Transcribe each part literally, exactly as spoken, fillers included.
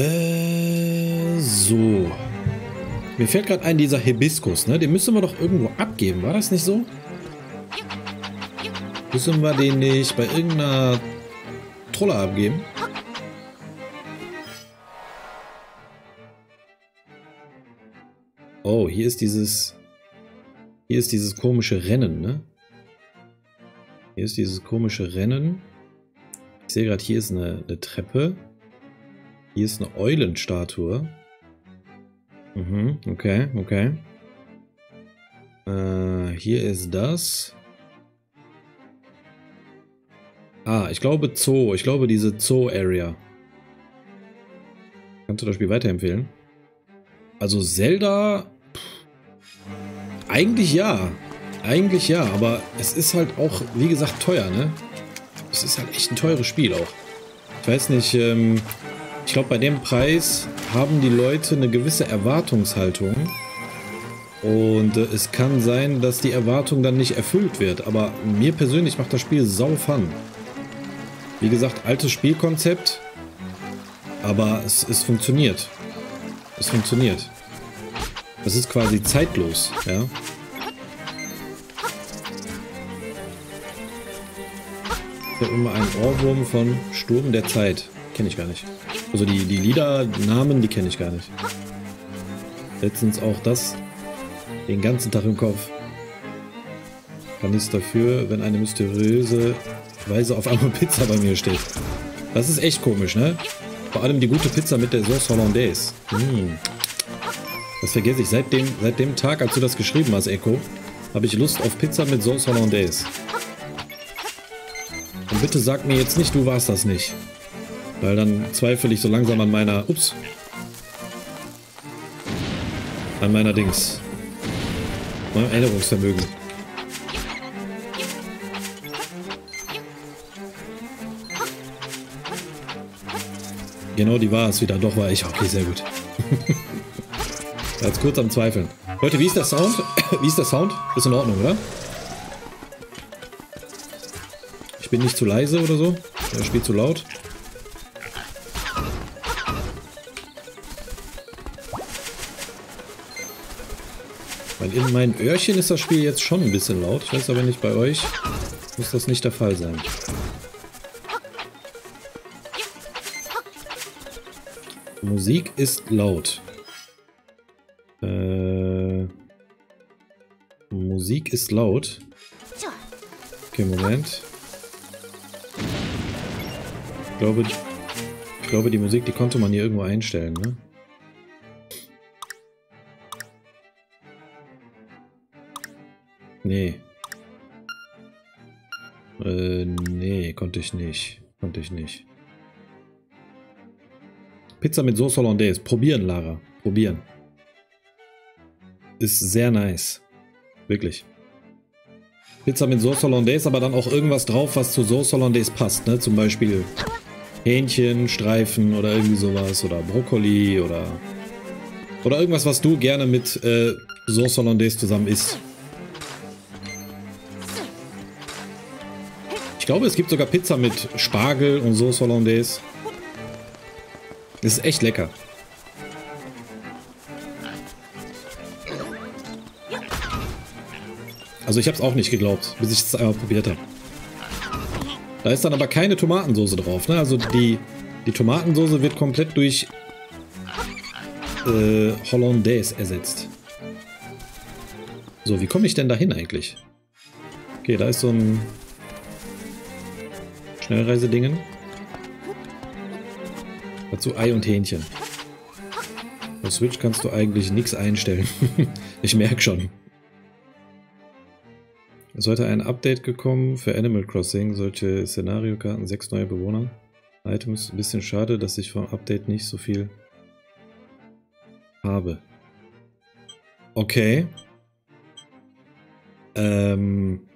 Äh, so. Mir fällt gerade ein, dieser Hibiskus, ne? Den müssen wir doch irgendwo abgeben, war das nicht so? Müssen wir den nicht bei irgendeiner Trolle abgeben? Oh, hier ist dieses... Hier ist dieses komische Rennen, ne? Hier ist dieses komische Rennen. Ich sehe gerade, hier ist eine, eine Treppe. Hier ist eine Eulenstatue. Mhm, okay, okay. Äh, hier ist das. Ah, ich glaube Zoo. Ich glaube diese Zoo-Area. Kannst du das Spiel weiterempfehlen? Also Zelda... Pff, eigentlich ja. Eigentlich ja, aber es ist halt auch, wie gesagt, teuer, ne? Es ist halt echt ein teures Spiel auch. Ich weiß nicht, ähm... ich glaube, bei dem Preis haben die Leute eine gewisse Erwartungshaltung und äh, es kann sein, dass die Erwartung dann nicht erfüllt wird, aber mir persönlich macht das Spiel sau fun. Wie gesagt, altes Spielkonzept, aber es, es funktioniert. Es funktioniert. Es ist quasi zeitlos, ja. Ich habe immer einen Ohrwurm von Sturm der Zeit. Kenne ich gar nicht. Also die, die Liedernamen, die kenne ich gar nicht. Letztens auch das den ganzen Tag im Kopf. Kann nichts dafür, wenn eine mysteriöse Weise auf einmal Pizza bei mir steht. Das ist echt komisch, ne? Vor allem die gute Pizza mit der Sauce Hollandaise. Hm. Das vergesse ich. Seit dem, seit dem Tag, als du das geschrieben hast, Echo, habe ich Lust auf Pizza mit Sauce Hollandaise. Und bitte sag mir jetzt nicht, du warst das nicht. Weil dann zweifle ich so langsam an meiner... Ups. An meiner Dings. Meinem Erinnerungsvermögen. Genau, die war es wieder. Doch, war ich. Okay, sehr gut. Ganz kurz am Zweifeln. Leute, wie ist der Sound? Wie ist der Sound? Ist in Ordnung, oder? Ich bin nicht zu leise oder so. Das Spiel zu laut. Weil in meinen Öhrchen ist das Spiel jetzt schon ein bisschen laut. Ich weiß aber nicht, bei euch muss das nicht der Fall sein. Musik ist laut. Äh, Musik ist laut. Okay, Moment. Ich glaube, ich glaube, die Musik, die konnte man hier irgendwo einstellen, ne? Nee. Äh, nee, konnte ich nicht. Konnte ich nicht. Pizza mit Sauce Hollandaise. Probieren, Lara. Probieren. Ist sehr nice. Wirklich. Pizza mit Sauce Hollandaise, aber dann auch irgendwas drauf, was zu Sauce Hollandaise passt, ne? Zum Beispiel Hähnchenstreifen oder irgendwie sowas. Oder Brokkoli oder... Oder irgendwas, was du gerne mit äh, Sauce Hollandaise zusammen isst. Ich glaube, es gibt sogar Pizza mit Spargel und Sauce Hollandaise. Das ist echt lecker. Also ich habe es auch nicht geglaubt, bis ich es einmal probiert habe. Da ist dann aber keine Tomatensoße drauf, ne? Also die, die Tomatensoße wird komplett durch äh, Hollandaise ersetzt. So, wie komme ich denn dahin eigentlich? Okay, da ist so ein... Schnellreisedingen. Dazu Ei und Hähnchen. Auf Switch kannst du eigentlich nichts einstellen. Ich merke schon. Es ist heute ein Update gekommen für Animal Crossing. Solche Szenariokarten, sechs neue Bewohner. Items, ein bisschen schade, dass ich vom Update nicht so viel habe. Okay. Ähm...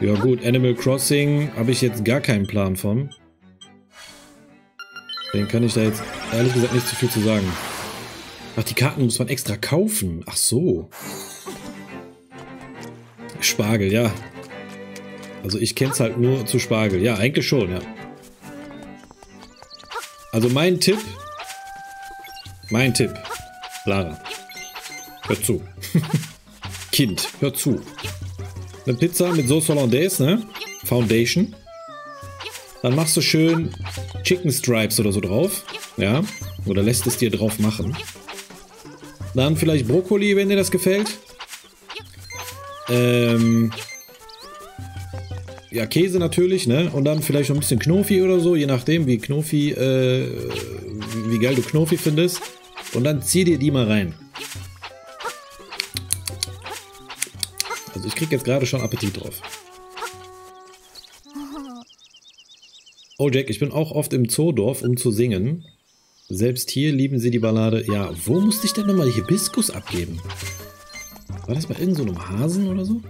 Ja gut, Animal Crossing habe ich jetzt gar keinen Plan von. Den kann ich da jetzt ehrlich gesagt nicht so viel zu sagen. Ach, die Karten muss man extra kaufen. Ach so. Spargel, ja. Also ich kenne es halt nur zu Spargel. Ja, eigentlich schon, ja. Also mein Tipp, mein Tipp, Lara, hör zu. Kind, hör zu. Eine Pizza mit Sauce Hollandaise, ne? Foundation. Dann machst du schön Chicken Stripes oder so drauf. Ja, oder lässt es dir drauf machen. Dann vielleicht Brokkoli, wenn dir das gefällt. Ähm... Ja, Käse natürlich, ne? Und dann vielleicht noch ein bisschen Knofi oder so, je nachdem, wie Knofi, äh, wie geil du Knofi findest. Und dann zieh dir die mal rein. Also ich krieg jetzt gerade schon Appetit drauf. Oh Jack, ich bin auch oft im Zoodorf, um zu singen. Selbst hier lieben sie die Ballade. Ja, wo musste ich denn nochmal die Hibiskus abgeben? War das bei irgend so einem Hasen oder so?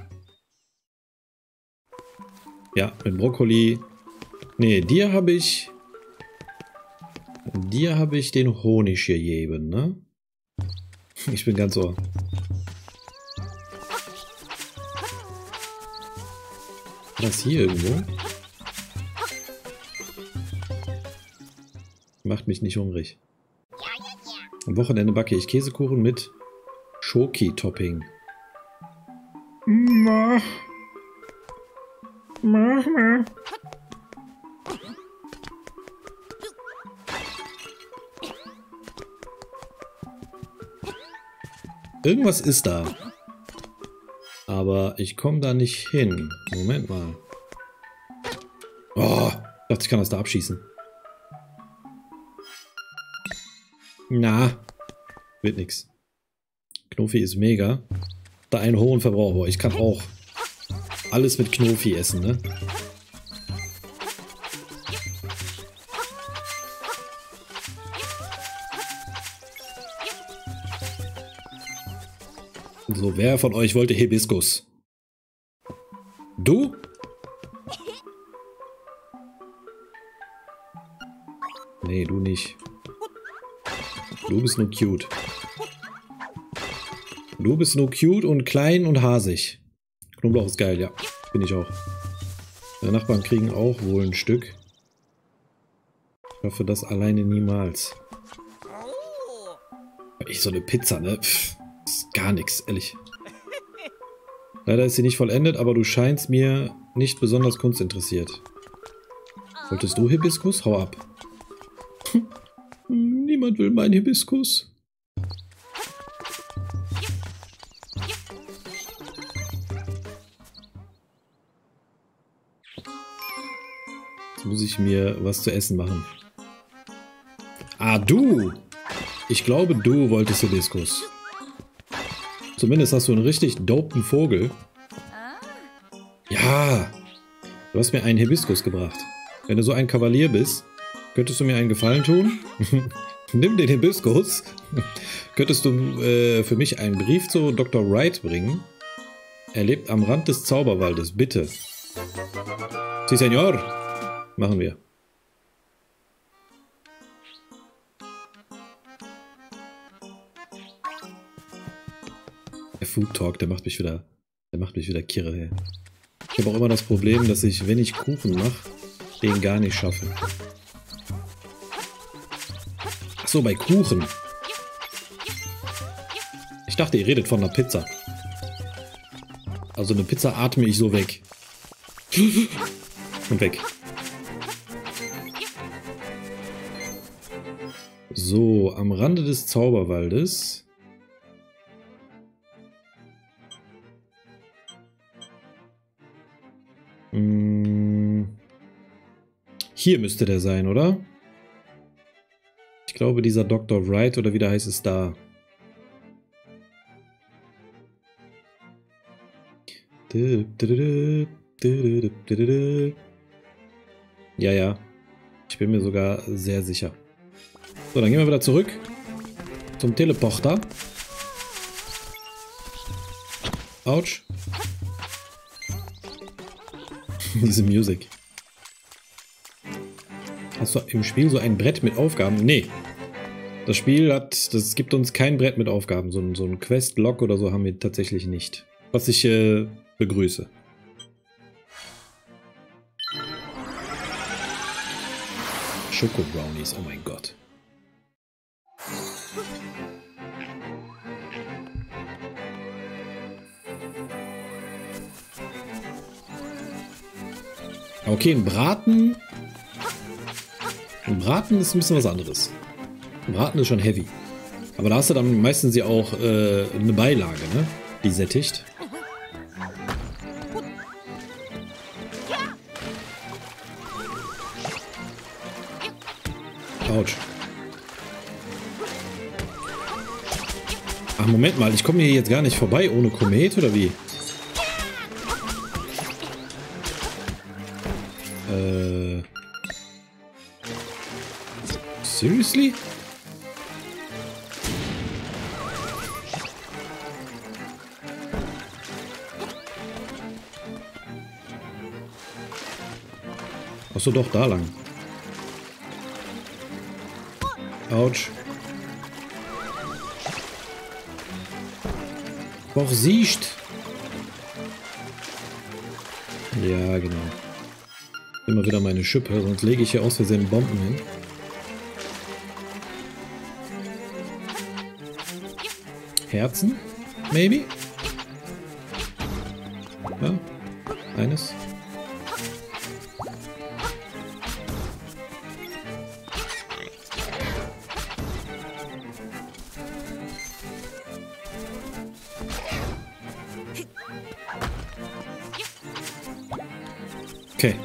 Ja, mit Brokkoli. Ne, dir habe ich... Dir habe ich den Honig gegeben, ne? Ich bin ganz ohr. Das hier irgendwo? Macht mich nicht hungrig. Am Wochenende backe ich Käsekuchen mit Schoki-Topping. Mm-hmm. Mach mal. Irgendwas ist da. Aber ich komme da nicht hin. Moment mal. Oh, ich dachte, ich kann das da abschießen. Na, wird nix. Knofi ist mega. Da einen hohen Verbrauch. Boah, ich kann auch alles mit Knofi essen, ne? So, wer von euch wollte Hibiskus? Du? Nee, du nicht. Du bist nur cute. Du bist nur cute und klein und hasig. Knoblauch ist geil, ja. Bin ich auch. Meine Nachbarn kriegen auch wohl ein Stück. Ich hoffe, das alleine niemals. Ich so eine Pizza, ne? Pff, ist gar nichts, ehrlich. Leider ist sie nicht vollendet, aber du scheinst mir nicht besonders kunstinteressiert. Wolltest du Hibiskus? Hau ab. Niemand will meinen Hibiskus. Muss ich mir was zu essen machen. Ah, du! Ich glaube, du wolltest Hibiskus. Zumindest hast du einen richtig dopen Vogel. Ja! Du hast mir einen Hibiskus gebracht. Wenn du so ein Kavalier bist, könntest du mir einen Gefallen tun? Nimm den Hibiskus. Könntest du äh, für mich einen Brief zu Doktor Wright bringen? Er lebt am Rand des Zauberwaldes, bitte. Sí, señor! Machen wir. Der Food Talk, der macht mich wieder, der macht mich wieder kirre, hey. Ich habe auch immer das Problem, dass ich, wenn ich Kuchen mache, den gar nicht schaffe. Ach so, bei Kuchen. Ich dachte, ihr redet von einer Pizza. Also eine Pizza atme ich so weg. Und weg. So, am Rande des Zauberwaldes. Hm. Hier müsste der sein, oder? Ich glaube, dieser Doktor Wright oder wie der heißt, ist da. Ja, ja. Ich bin mir sogar sehr sicher. So, dann gehen wir wieder zurück zum Teleporter. Autsch. Diese Musik. Hast du im Spiel so ein Brett mit Aufgaben? Nee. Das Spiel hat, das gibt uns kein Brett mit Aufgaben. So ein, so ein Quest-Log oder so haben wir tatsächlich nicht. Was ich äh, begrüße. Schoko-Brownies, oh mein Gott. Okay, ein Braten. Ein Braten ist ein bisschen was anderes. Ein Braten ist schon heavy. Aber da hast du dann meistens ja auch äh, eine Beilage, ne? Die sättigt. Autsch. Ach, Moment mal, ich komme hier jetzt gar nicht vorbei ohne Komet, oder wie? Äh. Seriously? Achso, doch, da lang. Autsch. Doch, siehst. Ja, genau. Immer wieder meine Schippe, sonst lege ich hier aus Versehen Bomben hin. Herzen? Maybe? Ja, eines. Okay.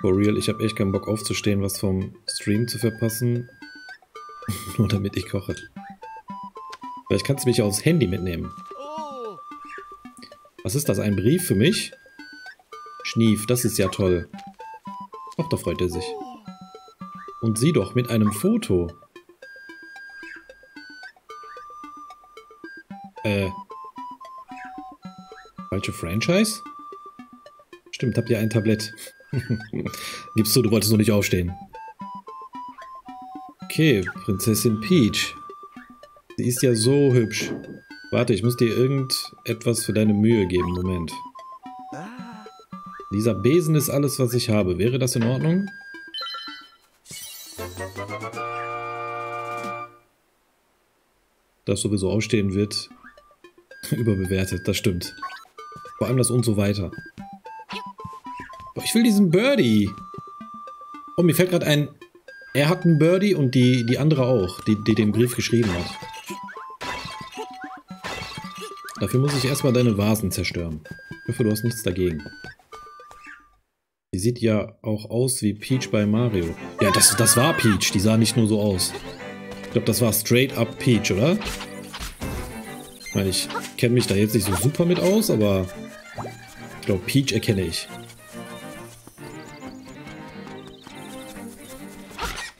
For real, ich habe echt keinen Bock aufzustehen, was vom Stream zu verpassen. Nur damit ich koche. Vielleicht kannst du mich aufs Handy mitnehmen. Was ist das? Ein Brief für mich? Schnief, das ist ja toll. Ach, da freut er sich. Und sieh doch, mit einem Foto. Äh. Falsche Franchise? Stimmt, habt ihr ein Tablett. Gibst du, du wolltest noch nicht aufstehen. Okay, Prinzessin Peach. Sie ist ja so hübsch. Warte, ich muss dir irgendetwas für deine Mühe geben. Moment. Dieser Besen ist alles, was ich habe. Wäre das in Ordnung? Das sowieso aufstehen wird. Überbewertet, das stimmt. Vor allem das und so weiter. Boah, ich will diesen Birdie. Oh, mir fällt gerade ein... Er hat einen Birdie und die, die andere auch, die, die den Brief geschrieben hat. Dafür muss ich erstmal deine Vasen zerstören. Ich hoffe, du hast nichts dagegen. Die sieht ja auch aus wie Peach bei Mario. Ja, das, das war Peach. Die sah nicht nur so aus. Ich glaube, das war straight up Peach, oder? Ich meine, ich kenne mich da jetzt nicht so super mit aus, aber ich glaube, Peach erkenne ich.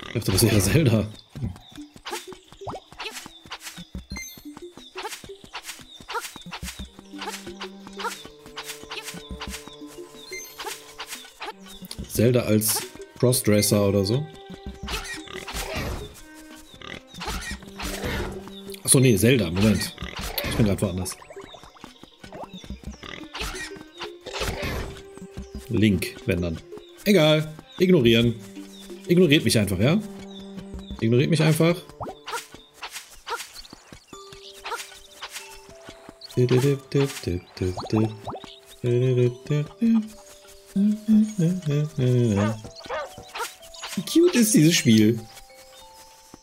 Ich dachte, das wäre Zelda. Zelda als Crossdresser oder so. Achso, nee, Zelda, Moment. Ich bin gerade woanders. Link, wenn dann. Egal, ignorieren. Ignoriert mich einfach, ja? Ignoriert mich einfach. Wie cute ist dieses Spiel?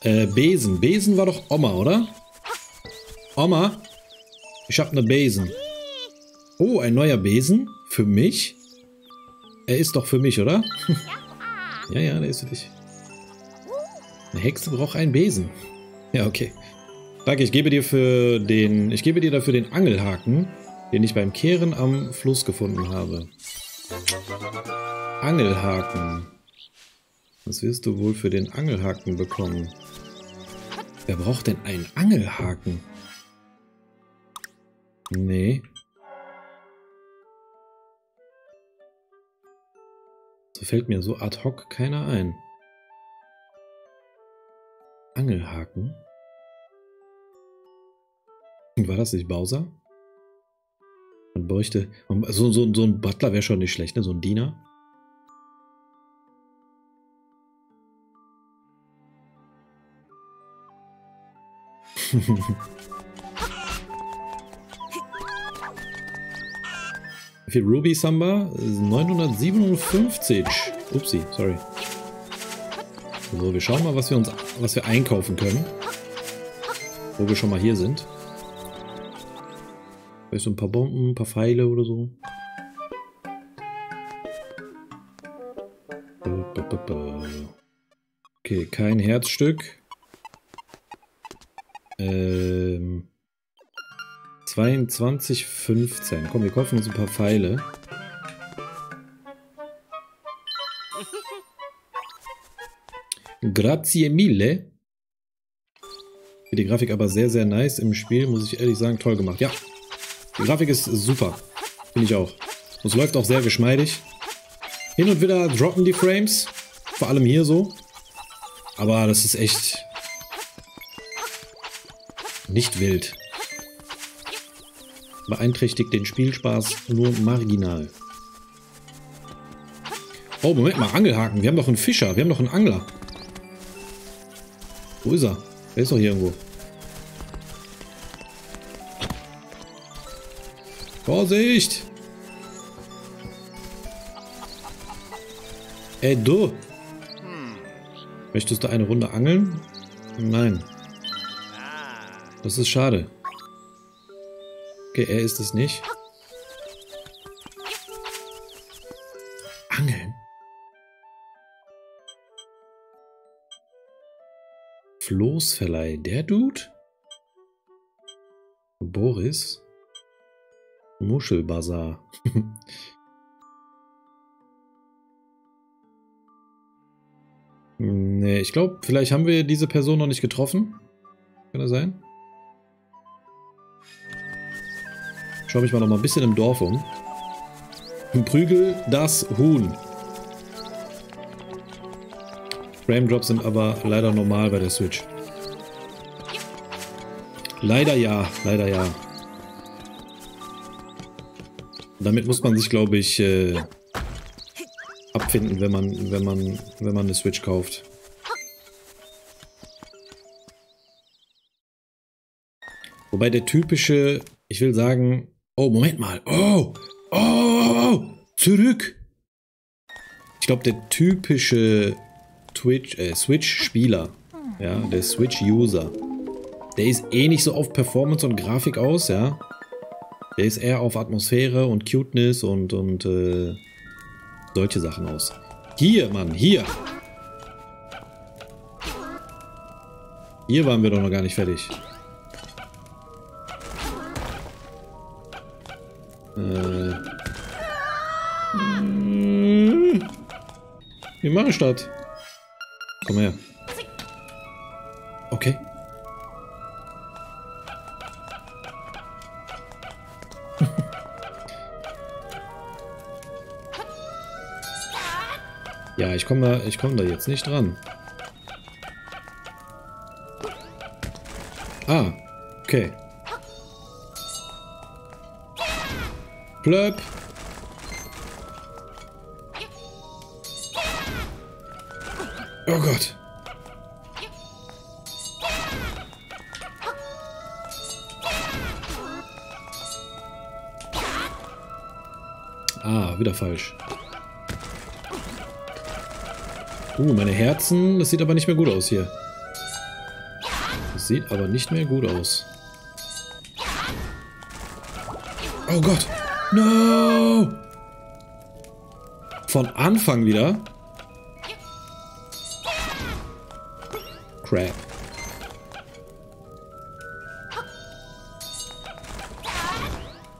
Äh, Besen. Besen war doch Oma, oder? Oma? Ich hab ne Besen. Oh, ein neuer Besen? Für mich? Er ist doch für mich, oder? Ja, ja, der ist für dich. Eine Hexe braucht einen Besen. Ja, okay. Danke, ich gebe dir für den. Ich gebe dir dafür den Angelhaken, den ich beim Kehren am Fluss gefunden habe. Angelhaken. Was wirst du wohl für den Angelhaken bekommen? Wer braucht denn einen Angelhaken? Nee. So fällt mir so ad hoc keiner ein. Angelhaken? War das nicht Bowser? Man bräuchte... So, so, so ein Butler wäre schon nicht schlecht, ne? So ein Diener. Wie viel Ruby Samba? neunhundertsiebenundfünfzig. Upsi, sorry. So, wir schauen mal, was wir uns, was wir einkaufen können. Wo wir schon mal hier sind. Vielleicht so ein paar Bomben, ein paar Pfeile oder so. Okay, kein Herzstück. Ähm... zweiundzwanzig fünfzehn. Komm, wir kaufen uns ein paar Pfeile. Grazie mille. Die Grafik aber sehr, sehr nice im Spiel, muss ich ehrlich sagen. Toll gemacht. Ja, die Grafik ist super. Finde ich auch. Und es läuft auch sehr geschmeidig. Hin und wieder droppen die Frames. Vor allem hier so. Aber das ist echt nicht wild. Beeinträchtigt den Spielspaß nur marginal. Oh, Moment mal, Angelhaken. Wir haben doch einen Fischer, wir haben doch einen Angler. Wo ist er? Er ist doch hier irgendwo. Vorsicht! Ey, du! Möchtest du eine Runde angeln? Nein. Das ist schade. Okay, er ist es nicht. Angeln. Floßverleih. Der Dude? Boris? Muschelbazar. Nee, ich glaube, vielleicht haben wir diese Person noch nicht getroffen. Kann das sein? Ich schaue mich mal noch mal ein bisschen im Dorf um. Prügel das Huhn. Frame Drops sind aber leider normal bei der Switch. Leider ja, leider ja. Damit muss man sich, glaube ich, äh, abfinden, wenn man, wenn man, wenn man eine Switch kauft. Wobei der typische, ich will sagen, oh, Moment mal. Oh, oh, oh, oh. Zurück. Ich glaube, der typische Twitch, äh, Switch-Spieler, ja, der Switch-User, der ist eh nicht so auf Performance und Grafik aus, ja. Der ist eher auf Atmosphäre und Cuteness und, und äh, solche Sachen aus. Hier, Mann, hier. Hier waren wir doch noch gar nicht fertig. Wir machen Start. Komm her. Okay. Ja, ich komme da, ich komme da jetzt nicht dran. Ah, okay. Plöpp. Oh Gott. Ah, wieder falsch. Uh, meine Herzen. Das sieht aber nicht mehr gut aus hier. Das sieht aber nicht mehr gut aus. Oh Gott. No! Von Anfang wieder. Crap.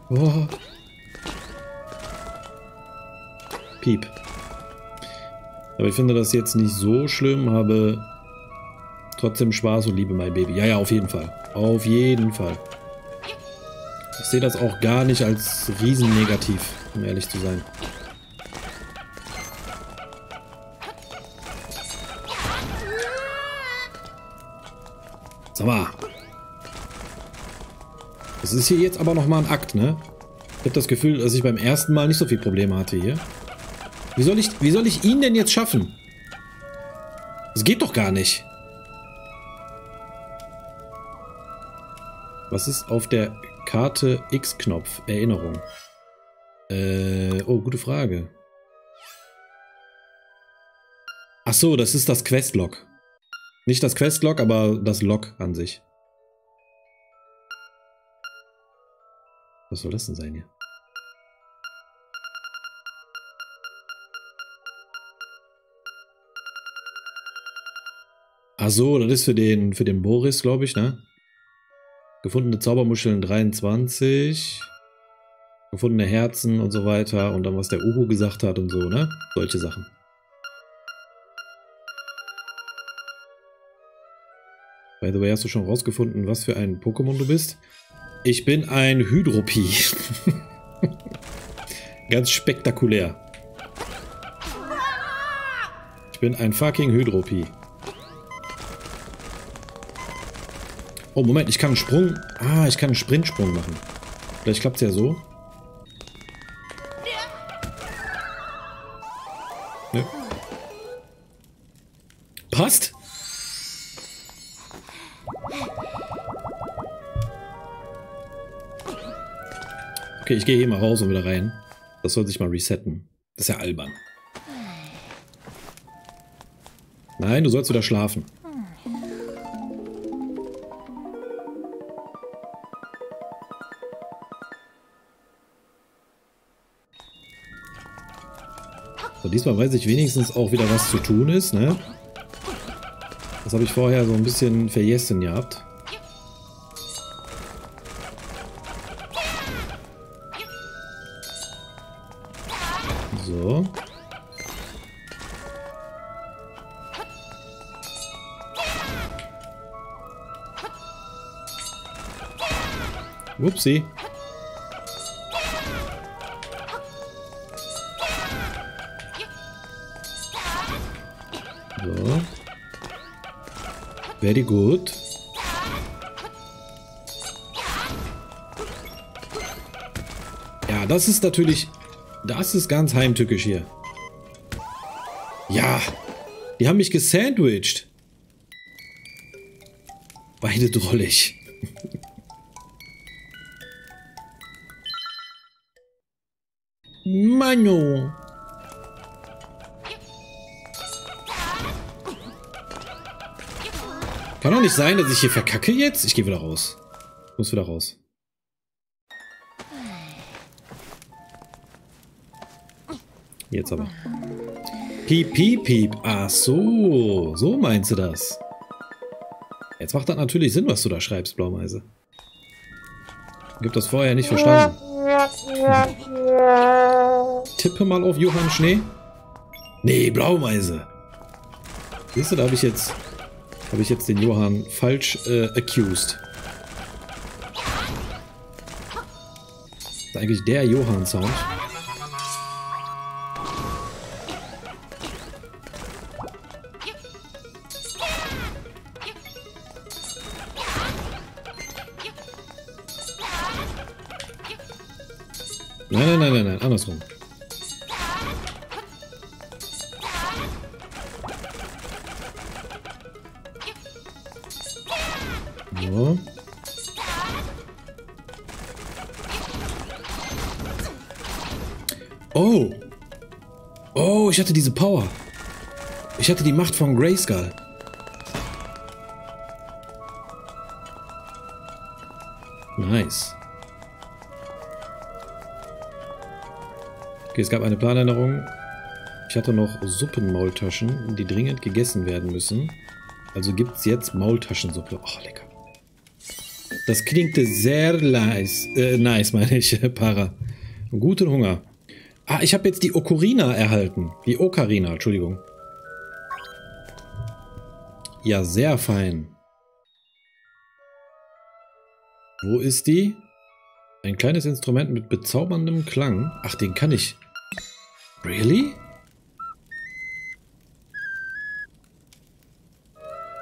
Oh. Piep. Aber ich finde das jetzt nicht so schlimm, habe trotzdem Spaß und liebe mein Baby. Ja, ja, auf jeden Fall. Auf jeden Fall. Ich sehe das auch gar nicht als riesennegativ, um ehrlich zu sein. Sag mal. Das ist hier jetzt aber nochmal ein Akt, ne? Ich habe das Gefühl, dass ich beim ersten Mal nicht so viel Probleme hatte hier. Wie soll ich, wie soll ich ihn denn jetzt schaffen? Das geht doch gar nicht. Was ist auf der Karte X-Knopf? Erinnerung. Äh, oh, gute Frage. Ach so, das ist das Questlog. Nicht das Questlog, aber das Log an sich. Was soll das denn sein hier? Ach so, das ist für den, für den Boris, glaube ich, ne? Gefundene Zaubermuscheln dreiundzwanzig. Gefundene Herzen und so weiter. Und dann, was der Uhu gesagt hat und so, ne? Solche Sachen. By the way, hast du schon rausgefunden, was für ein Pokémon du bist? Ich bin ein Hydropie. Ganz spektakulär. Ich bin ein fucking Hydropie. Oh, Moment, ich kann einen Sprung... Ah, ich kann einen Sprintsprung machen. Vielleicht klappt es ja so. Ne? Passt? Okay, ich gehe hier mal raus und wieder rein. Das soll sich mal resetten. Das ist ja albern. Nein, du sollst wieder schlafen. So, diesmal weiß ich wenigstens auch wieder, was zu tun ist, ne? Das habe ich vorher so ein bisschen vergessen gehabt. So. Upsi. So. Very good. Ja, das ist natürlich... Das ist ganz heimtückisch hier. Ja, die haben mich gesandwiched. Beide drollig. Manu. Kann doch nicht sein, dass ich hier verkacke jetzt. Ich gehe wieder raus. Ich muss wieder raus. Jetzt aber. Piep, piep, piep. Ach so. So meinst du das? Jetzt macht das natürlich Sinn, was du da schreibst, Blaumeise. Ich hab das vorher nicht verstanden. Hm. Tippe mal auf Johann Schnee. Nee, Blaumeise. Siehst du, da habe ich jetzt habe ich jetzt den Johann falsch äh, accused. Das ist eigentlich der Johann-Sound. Nein, nein, nein, nein, nein, andersrum. So. Oh. Oh, ich hatte diese Power. Ich hatte die Macht von Grayskull. Nice. Okay, es gab eine Planänderung. Ich hatte noch Suppenmaultaschen, die dringend gegessen werden müssen. Also gibt es jetzt Maultaschensuppe. Oh, lecker. Das klingt sehr nice. Äh, nice, meine ich, Para. Guten Hunger. Ah, ich habe jetzt die Okarina erhalten. Die Okarina, Entschuldigung. Ja, sehr fein. Wo ist die? Ein kleines Instrument mit bezauberndem Klang. Ach, den kann ich. Really?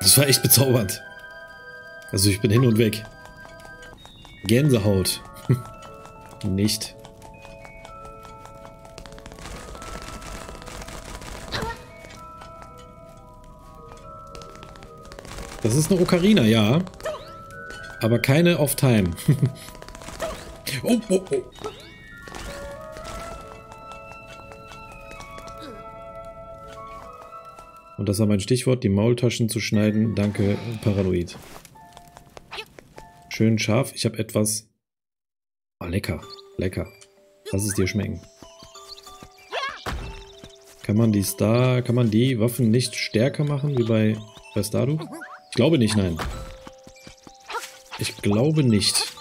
Das war echt bezaubernd. Also ich bin hin und weg. Gänsehaut. Nicht. Das ist eine Okarina, ja. Aber keine Off-Time. Oh, oh, oh. Und das war mein Stichwort, die Maultaschen zu schneiden. Danke, Paranoid. Schön scharf. Ich habe etwas... Ah, lecker. Lecker. Lass es dir schmecken. Kann man die Star... Kann man die Waffen nicht stärker machen, wie bei, bei Stardew? Ich glaube nicht, nein. Ich glaube nicht.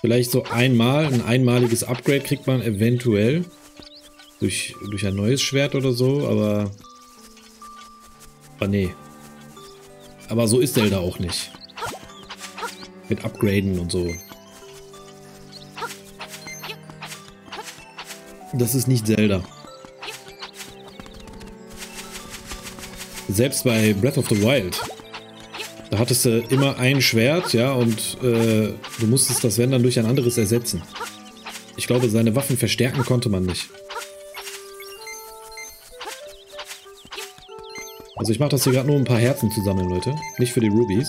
Vielleicht so einmal, ein einmaliges Upgrade kriegt man eventuell. Durch, durch ein neues Schwert oder so, aber... Aber nee. Aber so ist Zelda auch nicht. Mit Upgraden und so. Das ist nicht Zelda. Selbst bei Breath of the Wild. Da hattest du immer ein Schwert, ja, und äh, du musstest das, wenn, dann durch ein anderes ersetzen. Ich glaube, seine Waffen verstärken konnte man nicht. Also ich mache das hier gerade nur, um ein paar Herzen zu sammeln, Leute. Nicht für die Rubies.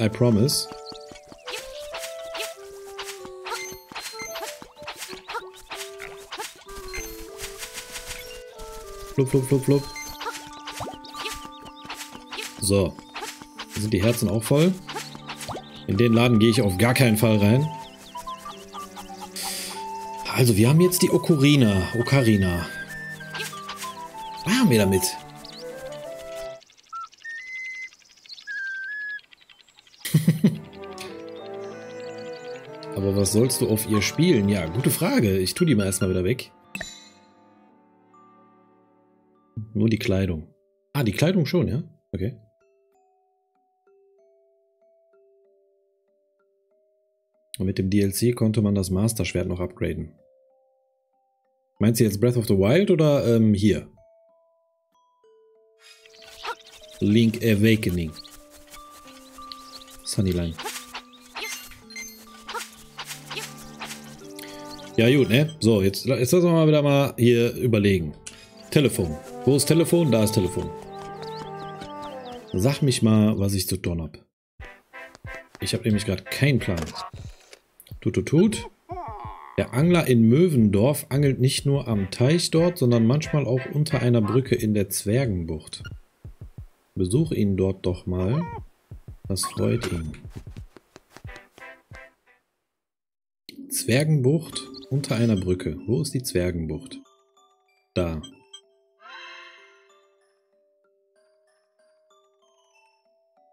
I promise. Flup, flup, flup, flup. So. Sind die Herzen auch voll? In den Laden gehe ich auf gar keinen Fall rein. Also, wir haben jetzt die Okarina. Okarina. Was haben wir damit? Aber was sollst du auf ihr spielen? Ja, gute Frage. Ich tue die mal erstmal wieder weg. Nur die Kleidung. Ah, die Kleidung schon, ja? Okay. Und mit dem D L C konnte man das Master-Schwert noch upgraden. Meinst du jetzt Breath of the Wild oder ähm, hier? Link Awakening. Sunnyline. Ja gut, ne? So, jetzt, jetzt lassen wir mal wieder mal hier überlegen. Telefon. Wo ist Telefon? Da ist Telefon. Sag mich mal, was ich zu tun habe. Ich habe nämlich gerade keinen Plan. Tut, tut, tut. Der Angler in Möwendorf angelt nicht nur am Teich dort, sondern manchmal auch unter einer Brücke in der Zwergenbucht. Besuch ihn dort doch mal. Das freut ihn. Zwergenbucht unter einer Brücke. Wo ist die Zwergenbucht? Da.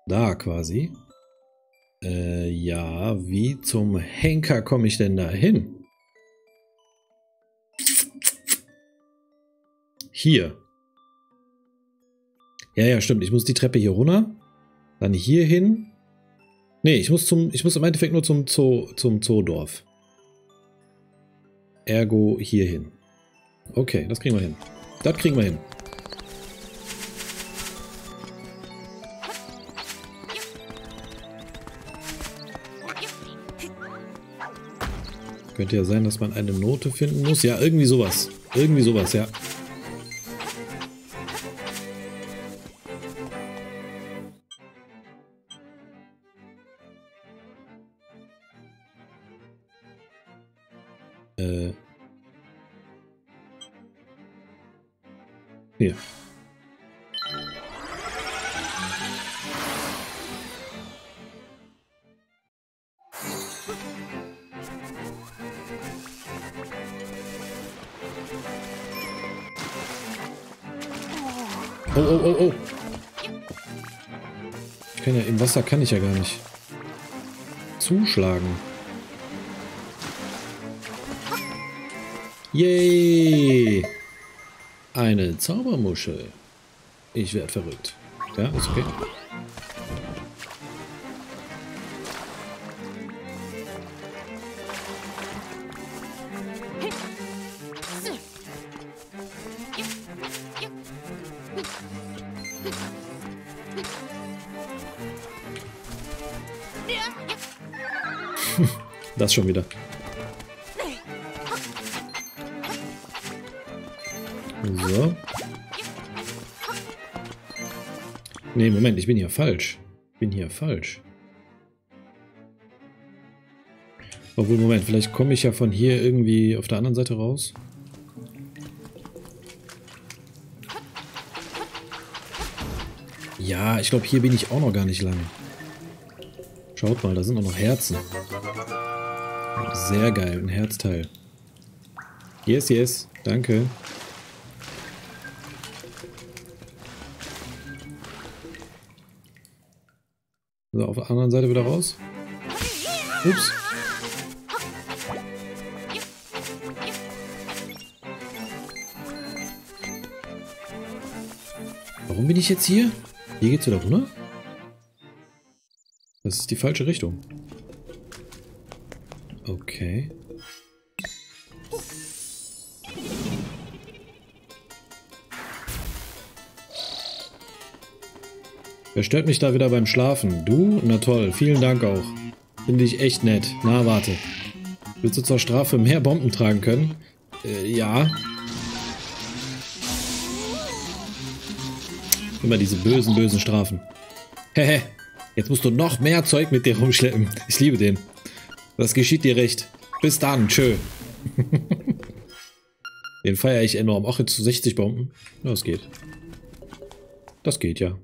Da quasi. Äh, ja, wie zum Henker komme ich denn da hin? Hier. Ja, ja, stimmt. Ich muss die Treppe hier runter. Dann hier hin. Nee, ich muss zum, ich muss im Endeffekt nur zum Zoo, zum Zoodorf. Ergo hier hin. Okay, das kriegen wir hin. Das kriegen wir hin. Könnte ja sein, dass man eine Note finden muss. Ja, irgendwie sowas. Irgendwie sowas, ja. Äh. Hier. Oh, oh, oh, oh. Ich kann ja, im Wasser kann ich ja gar nicht zuschlagen. Yay! Eine Zaubermuschel. Ich werde verrückt. Ja, ist okay. Das schon wieder. So. Nee, Moment, ich bin hier falsch. Ich bin hier falsch. Obwohl, Moment, vielleicht komme ich ja von hier irgendwie auf der anderen Seite raus. Ja, ich glaube, hier bin ich auch noch gar nicht lang. Schaut mal, da sind auch noch Herzen. Sehr geil, ein Herzteil. Yes, yes, danke. So, auf der anderen Seite wieder raus. Ups. Warum bin ich jetzt hier? Hier geht's wieder runter? Das ist die falsche Richtung. Okay. Wer stört mich da wieder beim Schlafen? Du? Na toll, vielen Dank auch. Finde ich echt nett. Na, warte. Willst du zur Strafe mehr Bomben tragen können? Äh, ja. Immer diese bösen, bösen Strafen. Hehe. Jetzt musst du noch mehr Zeug mit dir rumschleppen. Ich liebe den. Das geschieht dir recht. Bis dann. Tschö. Den feiere ich enorm. Auch jetzt zu sechzig Bomben. Ja, das geht. Das geht, ja.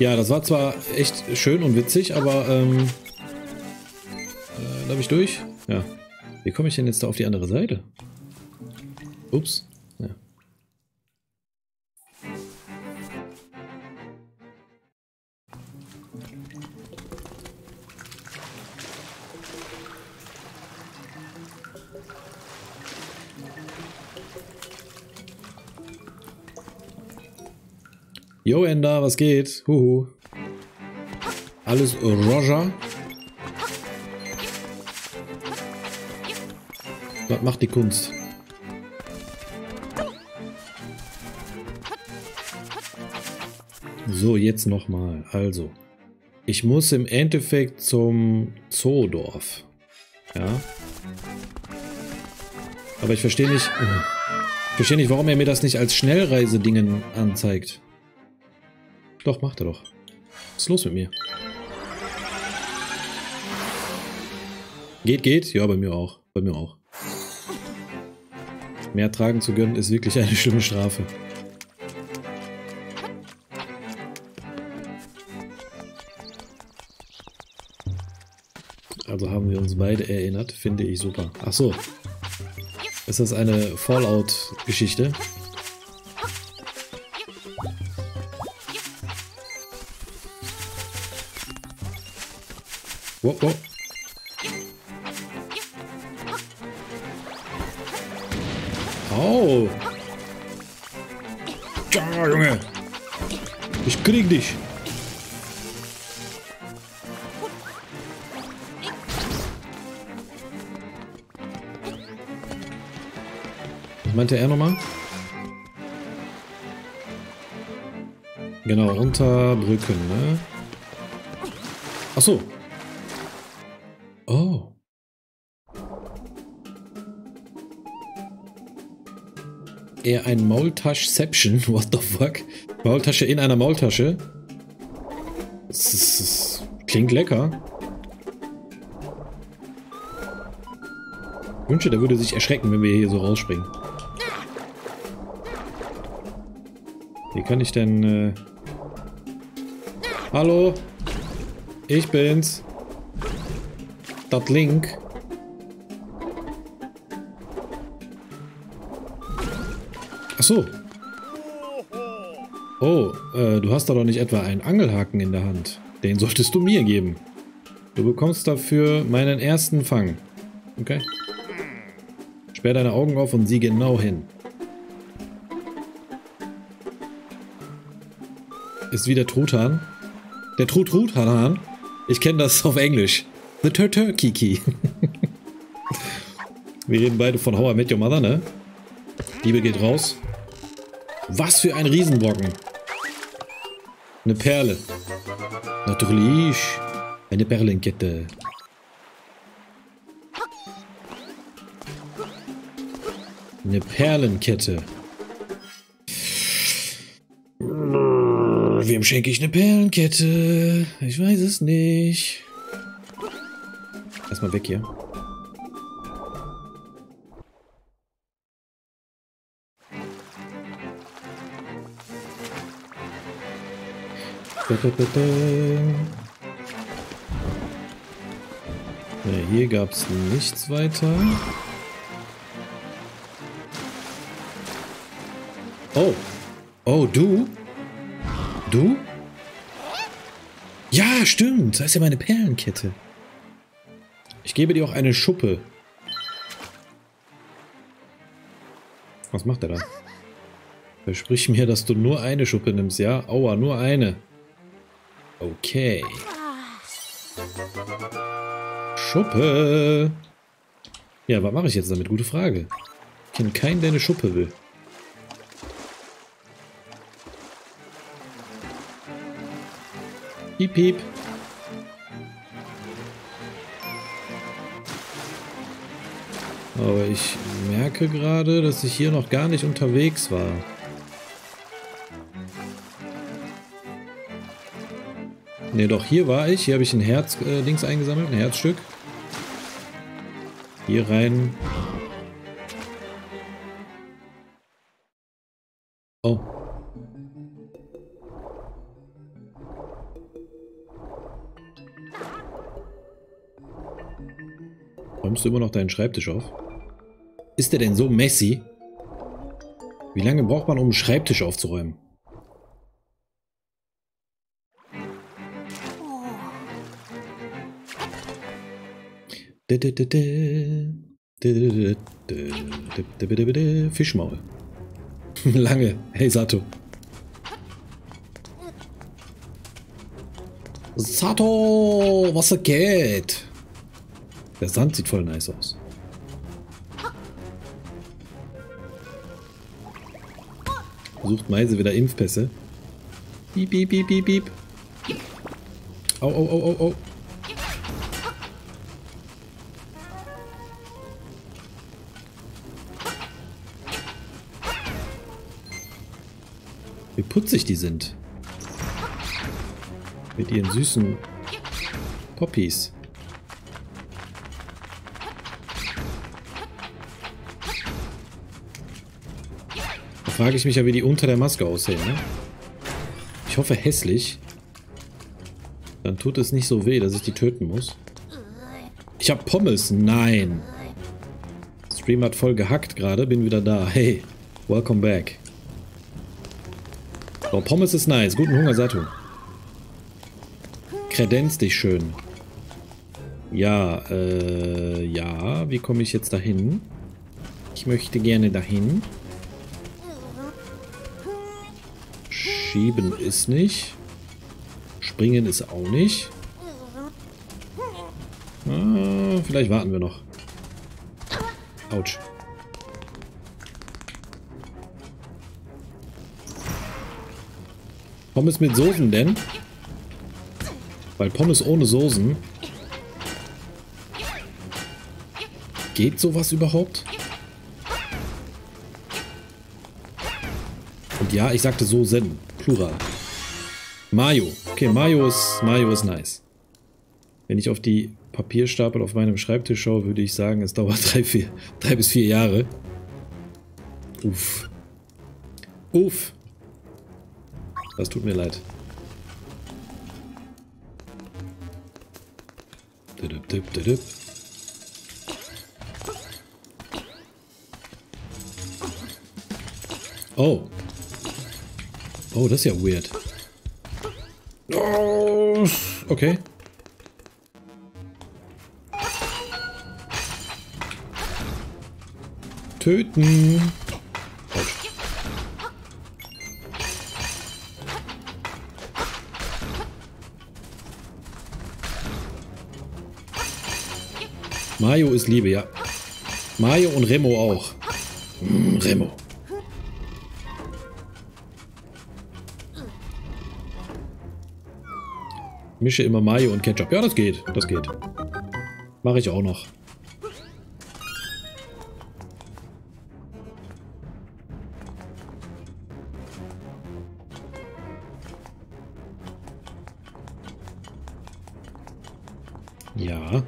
Ja, das war zwar echt schön und witzig, aber ähm, äh, da bin ich durch. Ja. Wie komme ich denn jetzt da auf die andere Seite? Ups. Yo, Ender, was geht? Huhu. Alles Roger. Was macht die Kunst? So, jetzt nochmal. Also, ich muss im Endeffekt zum Zoodorf. Ja. Aber ich verstehe nicht, ich verstehe nicht, warum er mir das nicht als Schnellreisedingen anzeigt. Doch, macht er doch. Was ist los mit mir? Geht, geht? Ja, bei mir auch. Bei mir auch. Mehr tragen zu gönnen ist wirklich eine schlimme Strafe. Also haben wir uns beide erinnert. Finde ich super. Ach so. Ist das eine Fallout-Geschichte? Wow, wow. Au! Ja, Junge! Ich krieg dich! Was meinte er nochmal? Genau, unter Brücken, ne? Ach so! Oh. Eher ein Maultaschception. What the fuck? Maultasche in einer Maultasche. Das, das, das klingt lecker. Ich wünsche, der würde sich erschrecken, wenn wir hier so rausspringen. Wie kann ich denn... Äh Hallo? Ich bin's. Das Link. Ach so. Oh, äh, du hast da doch nicht etwa einen Angelhaken in der Hand. Den solltest du mir geben. Du bekommst dafür meinen ersten Fang. Okay. Sperr deine Augen auf und sieh genau hin. Ist wie der Truthahn. Der Truthruthahn. Ich kenne das auf Englisch. The Turturkiki. Wir reden beide von How I Met Your Mother, ne? Liebe geht raus. Was für ein Riesenbrocken. Eine Perle. Natürlich. Eine Perlenkette. Eine Perlenkette. Wem schenke ich eine Perlenkette? Ich weiß es nicht. Erstmal weg hier. Ja, hier gab es nichts weiter. Oh. Oh, du? Du? Ja, stimmt. Das ist ja meine Perlenkette. Ich gebe dir auch eine Schuppe. Was macht er da? Versprich mir, dass du nur eine Schuppe nimmst, ja? Aua, nur eine. Okay. Schuppe. Ja, was mache ich jetzt damit? Gute Frage. Ich kenne keinen, der eine Schuppe will. Piep, piep. Aber ich merke gerade, dass ich hier noch gar nicht unterwegs war. Ne, doch, hier war ich. Hier habe ich ein Herz äh, Dings eingesammelt, ein Herzstück. Hier rein. Oh. Räumst du immer noch deinen Schreibtisch auf? Ist der denn so messy? Wie lange braucht man, um einen Schreibtisch aufzuräumen? Fischmaul. Lange. Hey, Sato. Sato, was geht? Der Sand sieht voll nice aus. Sucht Meise wieder Impfpässe. Piep, piep, piep, piep, piep. Au, au, au, au, au. Wie putzig die sind. Mit ihren süßen Poppies. Da frage ich mich ja, wie die unter der Maske aussehen, ne? Ich hoffe hässlich. Dann tut es nicht so weh, dass ich die töten muss. Ich hab Pommes. Nein. Stream hat voll gehackt gerade. Bin wieder da. Hey. Welcome back. Oh, Pommes ist nice. Guten Hunger, Sato. Kredenz dich schön. Ja, äh, ja. Wie komme ich jetzt dahin? Ich möchte gerne dahin. Schieben ist nicht. Springen ist auch nicht. Ah, vielleicht warten wir noch. Autsch. Pommes mit Soßen denn? Weil Pommes ohne Soßen. Geht sowas überhaupt? Und ja, ich sagte Soßen. Plural. Mayo. Okay, Mayo ist, Mayo ist nice. Wenn ich auf die Papierstapel auf meinem Schreibtisch schaue, würde ich sagen, es dauert drei, vier, drei bis vier Jahre. Uff. Uff. Das tut mir leid. Oh. Oh, das ist ja weird. Oh, okay. Töten. Mario ist Liebe, ja. Mario und Remo auch. Mm, Remo. Mische immer Mayo und Ketchup. Ja, das geht. Das geht. Mache ich auch noch. Ja.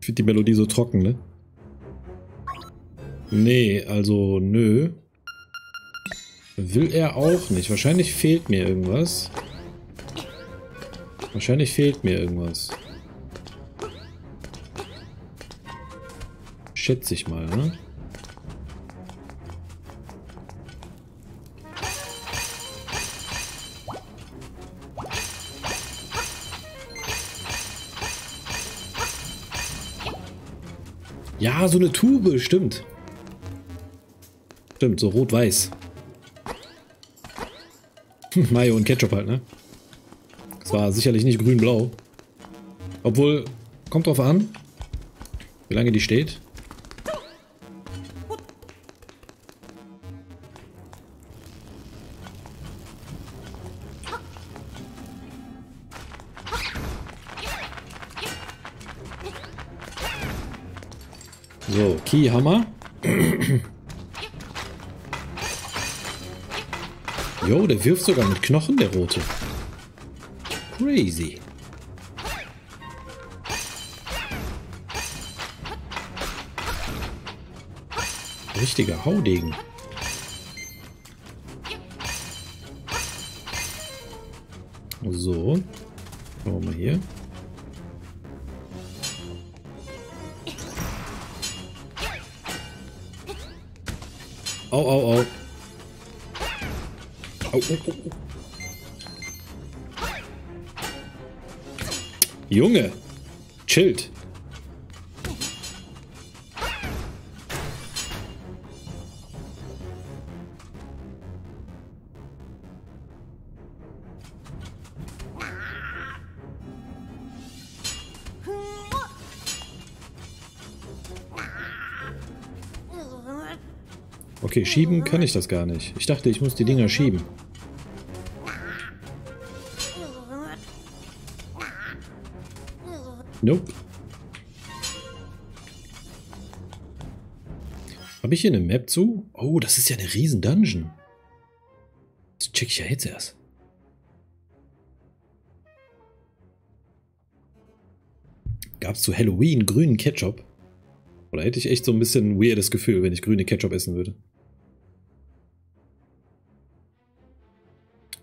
Ich finde die Melodie so trocken, ne? Nee, also nö. Will er auch nicht. Wahrscheinlich fehlt mir irgendwas. Wahrscheinlich fehlt mir irgendwas. Schätze ich mal, ne? Ja, so eine Tube, stimmt. Stimmt, so rot-weiß. Mayo und Ketchup halt, ne? Das war sicherlich nicht grün-blau. Obwohl, kommt drauf an, wie lange die steht. So, Keyhammer. Jo, der wirft sogar mit Knochen, der Rote. Crazy. Richtiger Haudegen. So. Schauen wir mal hier. Au, au, au. Oh, oh, oh, oh. Junge, chillt. Okay, schieben kann ich das gar nicht. Ich dachte, ich muss die Dinger schieben. Nope. Habe ich hier eine Map zu? Oh, das ist ja eine riesen Dungeon. Das check ich ja jetzt erst. Gab es zu Halloween grünen Ketchup? Oder hätte ich echt so ein bisschen weirdes Gefühl, wenn ich grüne Ketchup essen würde?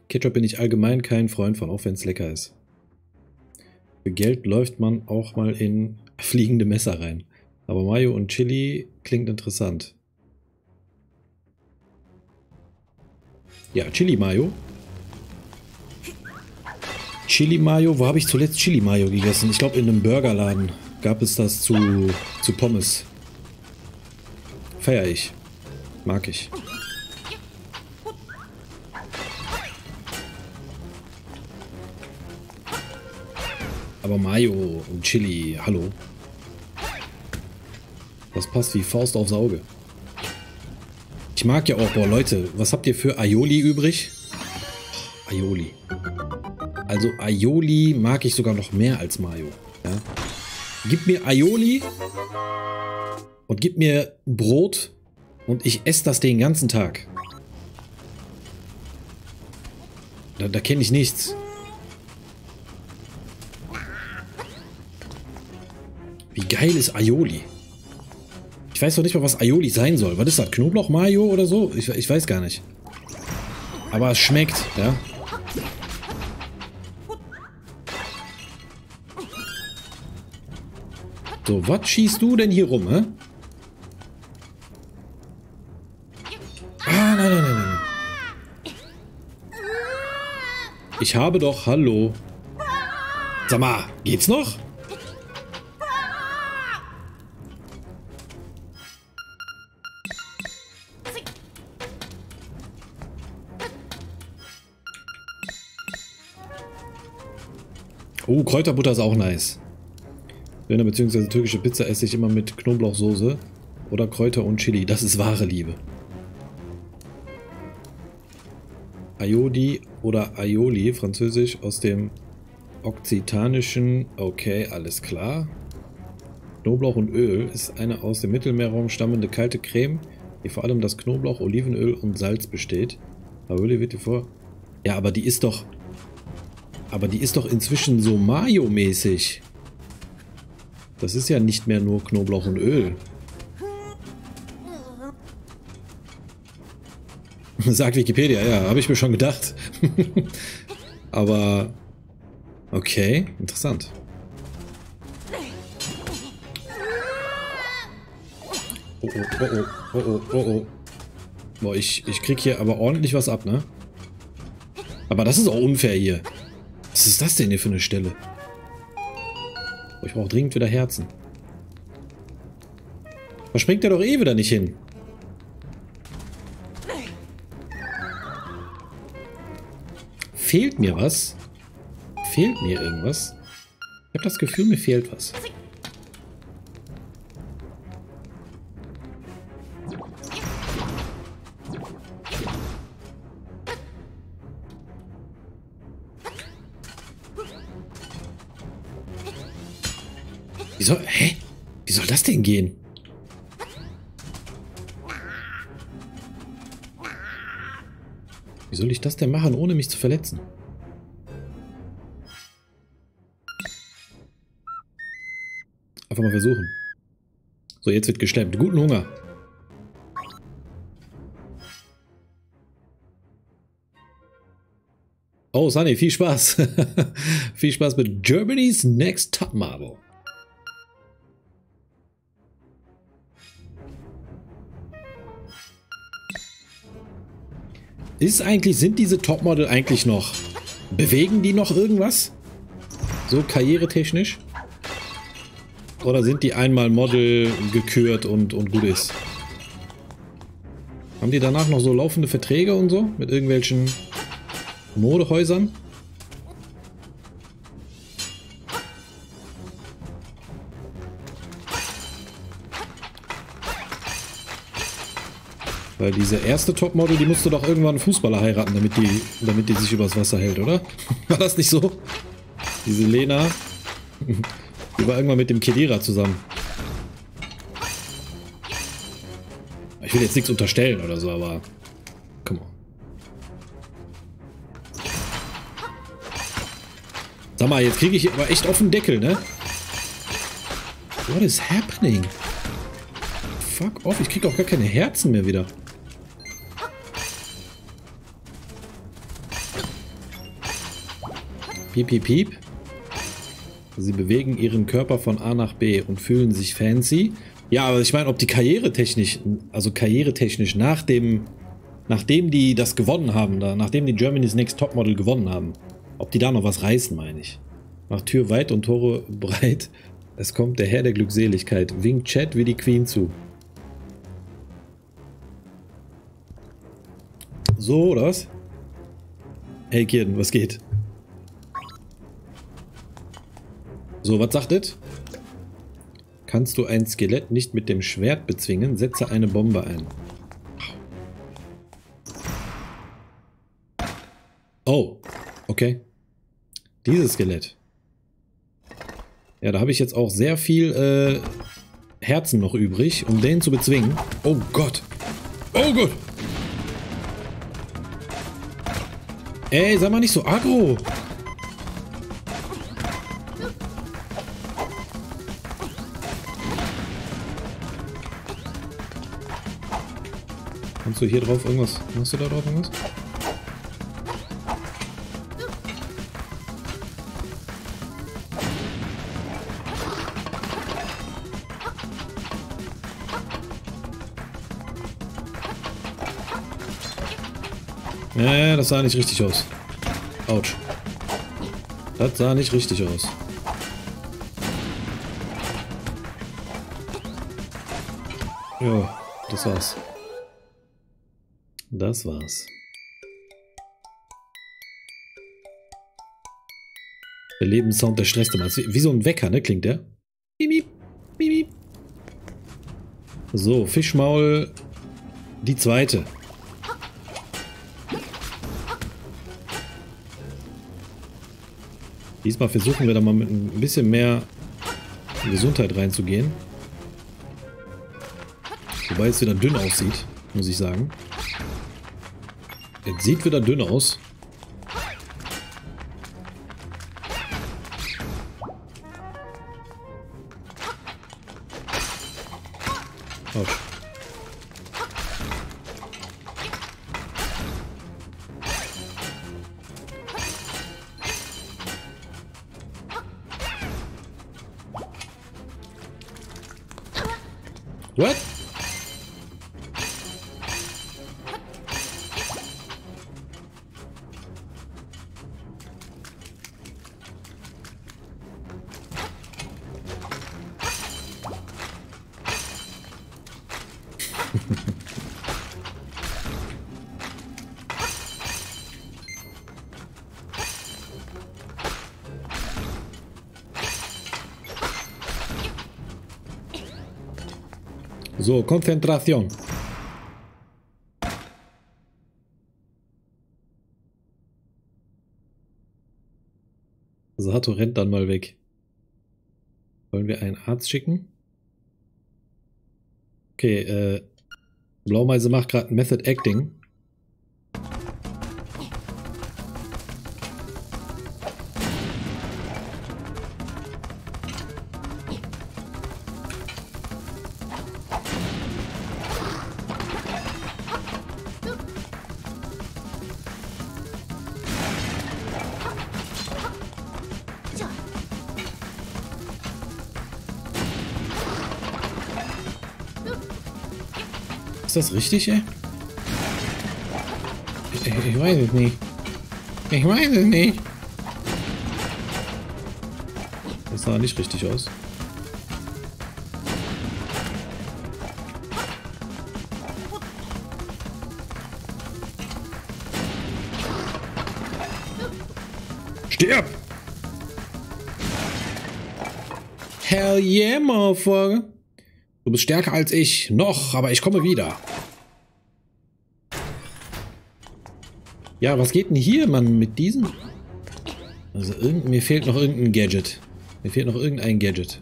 Ketchup bin ich allgemein kein Freund von, auch wenn es lecker ist. Für Geld läuft man auch mal in fliegende Messer rein. Aber Mayo und Chili klingt interessant. Ja, Chili Mayo. Chili Mayo, wo habe ich zuletzt Chili Mayo gegessen? Ich glaube in einem Burgerladen gab es das zu, zu Pommes. Feier ich. Mag ich. Aber Mayo und Chili, hallo. Das passt wie Faust aufs Auge. Ich mag ja auch, boah Leute, was habt ihr für Aioli übrig? Aioli. Also Aioli mag ich sogar noch mehr als Mayo. Ja? Gib mir Aioli und gib mir Brot und ich esse das den ganzen Tag. Da, da kenne ich nichts. Wie geil ist Aioli? Ich weiß doch nicht mal, was Aioli sein soll. Was ist das? Knoblauch-Mayo oder so? Ich, ich weiß gar nicht. Aber es schmeckt, ja. So, was schießt du denn hier rum, hä? Ah, nein, nein, nein, nein. Ich habe doch, hallo. Sag mal, geht's noch? Oh, Kräuterbutter ist auch nice. Döner bzw. türkische Pizza esse ich immer mit Knoblauchsoße oder Kräuter und Chili. Das ist wahre Liebe. Aioli oder Aioli, französisch, aus dem Okzitanischen. Okay, alles klar. Knoblauch und Öl ist eine aus dem Mittelmeerraum stammende kalte Creme, die vor allem das Knoblauch, Olivenöl und Salz besteht. Aioli wird hier vor... Ja, aber die ist doch... Aber die ist doch inzwischen so Mario-mäßig. Das ist ja nicht mehr nur Knoblauch und Öl. Sagt Wikipedia, ja, habe ich mir schon gedacht. Aber... Okay, interessant. Oh, oh, oh, oh, oh, oh, oh. Boah, ich, ich krieg hier aber ordentlich was ab, ne? Aber das ist auch unfair hier. Was ist das denn hier für eine Stelle? Oh, ich brauche dringend wieder Herzen. Da springt er doch eh wieder nicht hin. Fehlt mir was? Fehlt mir irgendwas? Ich habe das Gefühl, mir fehlt was. Wie soll, hä? Wie soll das denn gehen? Wie soll ich das denn machen, ohne mich zu verletzen? Einfach mal versuchen. So, jetzt wird gestemmt. Guten Hunger. Oh, Sunny, viel Spaß. Viel Spaß mit Germany's Next Top Model. Ist eigentlich, sind diese Topmodel eigentlich noch, bewegen die noch irgendwas? So karrieretechnisch? Oder sind die einmal Model gekürt und, und gut ist? Haben die danach noch so laufende Verträge und so? Mit irgendwelchen Modehäusern? Weil diese erste Topmodel, die musste doch irgendwann einen Fußballer heiraten, damit die, damit die sich übers Wasser hält, oder? War das nicht so? Diese Lena, die war irgendwann mit dem Kedira zusammen. Ich will jetzt nichts unterstellen oder so, aber... Come on. Sag mal, jetzt kriege ich aber echt auf den Deckel, ne? What is happening? Fuck off, ich kriege auch gar keine Herzen mehr wieder. Piep, piep, piep. Sie bewegen ihren Körper von A nach B und fühlen sich fancy. Ja, aber ich meine, ob die karrieretechnisch, also karrieretechnisch nach dem, nachdem die das gewonnen haben, da, nachdem die Germany's Next Topmodel gewonnen haben, ob die da noch was reißen, meine ich. Macht Tür weit und Tore breit. Es kommt der Herr der Glückseligkeit. Winkt Chat wie die Queen zu. So, oder was? Hey Kirden, was geht? So, was sagt das? Kannst du ein Skelett nicht mit dem Schwert bezwingen? Setze eine Bombe ein. Oh, okay. Dieses Skelett. Ja, da habe ich jetzt auch sehr viel äh, Herzen noch übrig, um den zu bezwingen. Oh Gott. Oh Gott. Ey, sei mal nicht so aggro. Kannst du hier drauf irgendwas? Machst du da drauf irgendwas? Ja, das sah nicht richtig aus. Autsch. Das sah nicht richtig aus. Ja, das war's. Das war's. Der Lebenssound, der stresst immer. Wie so ein Wecker, ne? Klingt der? Mimip, mimip. So, Fischmaul. Die zweite. Diesmal versuchen wir da mal mit ein bisschen mehr Gesundheit reinzugehen. Wobei es wieder dünn aussieht, muss ich sagen. Es sieht wieder dünn aus. Oh. What? So, Konzentration. Sato rennt dann mal weg. Wollen wir einen Arzt schicken? Okay, äh, Blaumeise macht gerade Method Acting. Ist das richtig, ey? Ich, ich weiß es nicht. Ich weiß es nicht. Das sah nicht richtig aus. Stirb! Hell yeah, Motherfucker! Du bist stärker als ich. Noch, aber ich komme wieder. Ja, was geht denn hier, Mann, mit diesen? Also, irgend, mir fehlt noch irgendein Gadget. Mir fehlt noch irgendein Gadget.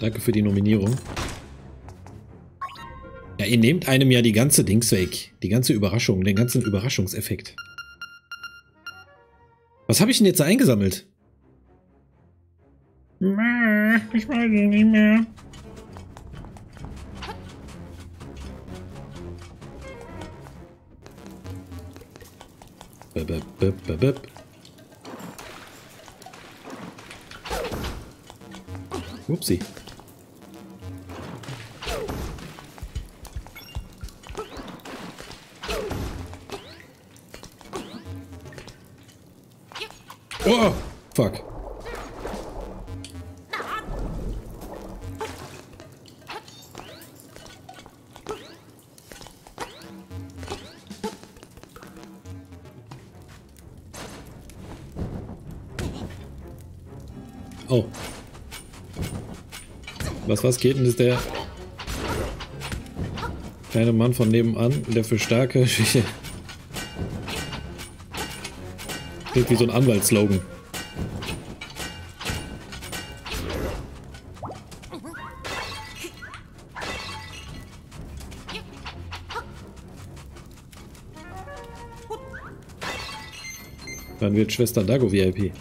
Danke für die Nominierung. Ja, ihr nehmt einem ja die ganze Dings weg. Die ganze Überraschung, den ganzen Überraschungseffekt. Was habe ich denn jetzt eingesammelt? Ich weiß es nicht mehr. Böp, böp, böp, böp. Upsi. Oh, fuck. Oh. Was, was geht denn? Ist der kleine Mann von nebenan, der für starke Schüche. Klingt wie so ein Anwaltsslogan. Dann wird Schwester Dago V I P.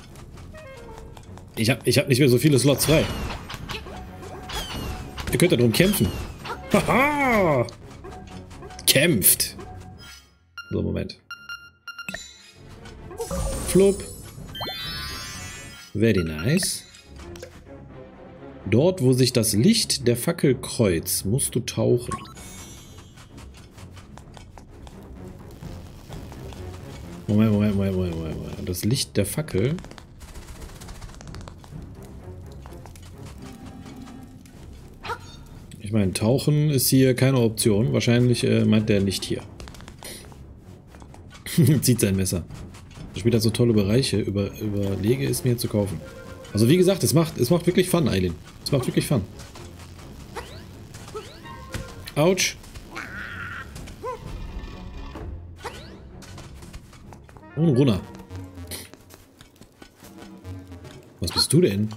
Ich hab, ich hab nicht mehr so viele Slots frei. Ihr könnt ja drum kämpfen. Haha! Kämpft! So, Moment. Flop. Very nice. Dort, wo sich das Licht der Fackel kreuzt, musst du tauchen. Moment, Moment, Moment, Moment, Moment. Das Licht der Fackel... meine, Tauchen ist hier keine Option. Wahrscheinlich äh, meint der nicht hier. Zieht sein Messer. Das Spiel hat so tolle Bereiche. Über, überlege es mir zu kaufen. Also wie gesagt, es macht, es macht wirklich Fun, Eileen. Es macht wirklich Fun. Autsch. Oh, runter. Was bist du denn?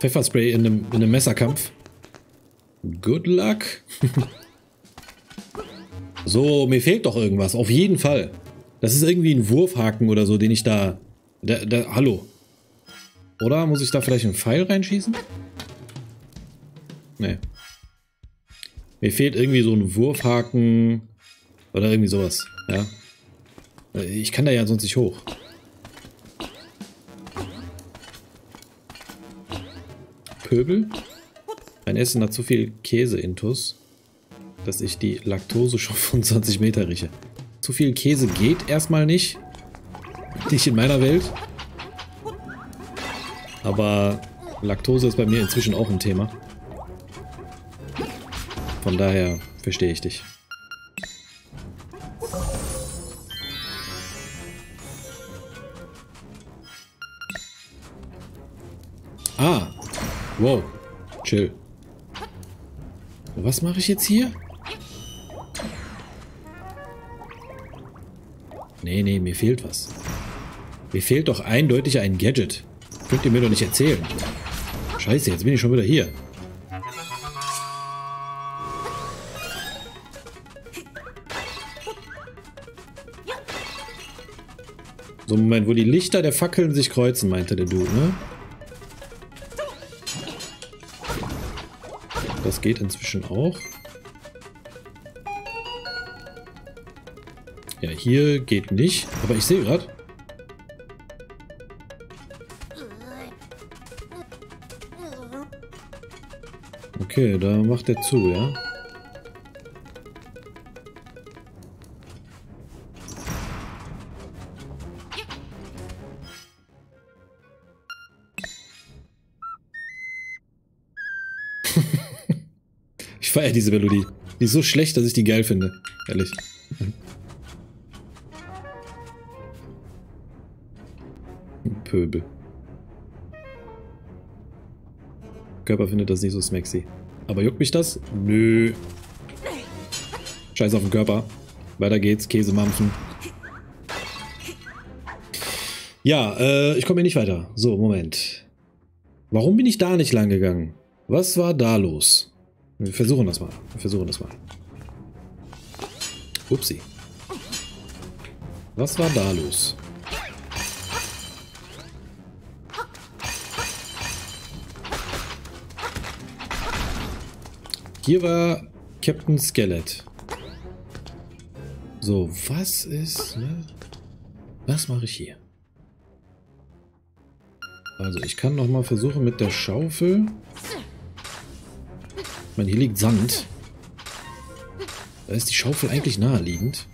Pfefferspray in einem, in einem Messerkampf. Good luck. So, mir fehlt doch irgendwas. Auf jeden Fall. Das ist irgendwie ein Wurfhaken oder so, den ich da... da, da hallo. Oder muss ich da vielleicht einen Pfeil reinschießen? Nee. Mir fehlt irgendwie so ein Wurfhaken oder irgendwie sowas. Ja. Ich kann da ja sonst nicht hoch. Pöbel. Mein Essen hat zu viel Käse-Intus, dass ich die Laktose schon von zwanzig Meter rieche. Zu viel Käse geht erstmal nicht. Nicht in meiner Welt. Aber Laktose ist bei mir inzwischen auch ein Thema. Von daher verstehe ich dich. Ah. Wow. Chill. Was mache ich jetzt hier? Nee, nee, mir fehlt was. Mir fehlt doch eindeutig ein Gadget. Könnt ihr mir doch nicht erzählen. Scheiße, jetzt bin ich schon wieder hier. So, Moment, wo die Lichter der Fackeln sich kreuzen, meinte der Dude, ne? Das geht inzwischen auch. Ja, hier geht nicht. Aber ich sehe gerade... Okay, da macht er zu, ja? Ich feiere diese Melodie. Die ist so schlecht, dass ich die geil finde. Ehrlich. Pöbel. Körper findet das nicht so smexy. Aber juckt mich das? Nö. Scheiß auf den Körper. Weiter geht's. Käsemampfen. Ja, äh, ich komme hier nicht weiter. So, Moment. Warum bin ich da nicht lang gegangen? Was war da los? Wir versuchen das mal. Wir versuchen das mal. Upsi. Was war da los? Hier war Captain Skelett. So, was ist... Ne? Was mache ich hier? Also, ich kann nochmal versuchen mit der Schaufel. Ich meine, hier liegt Sand. Da ist die Schaufel eigentlich naheliegend.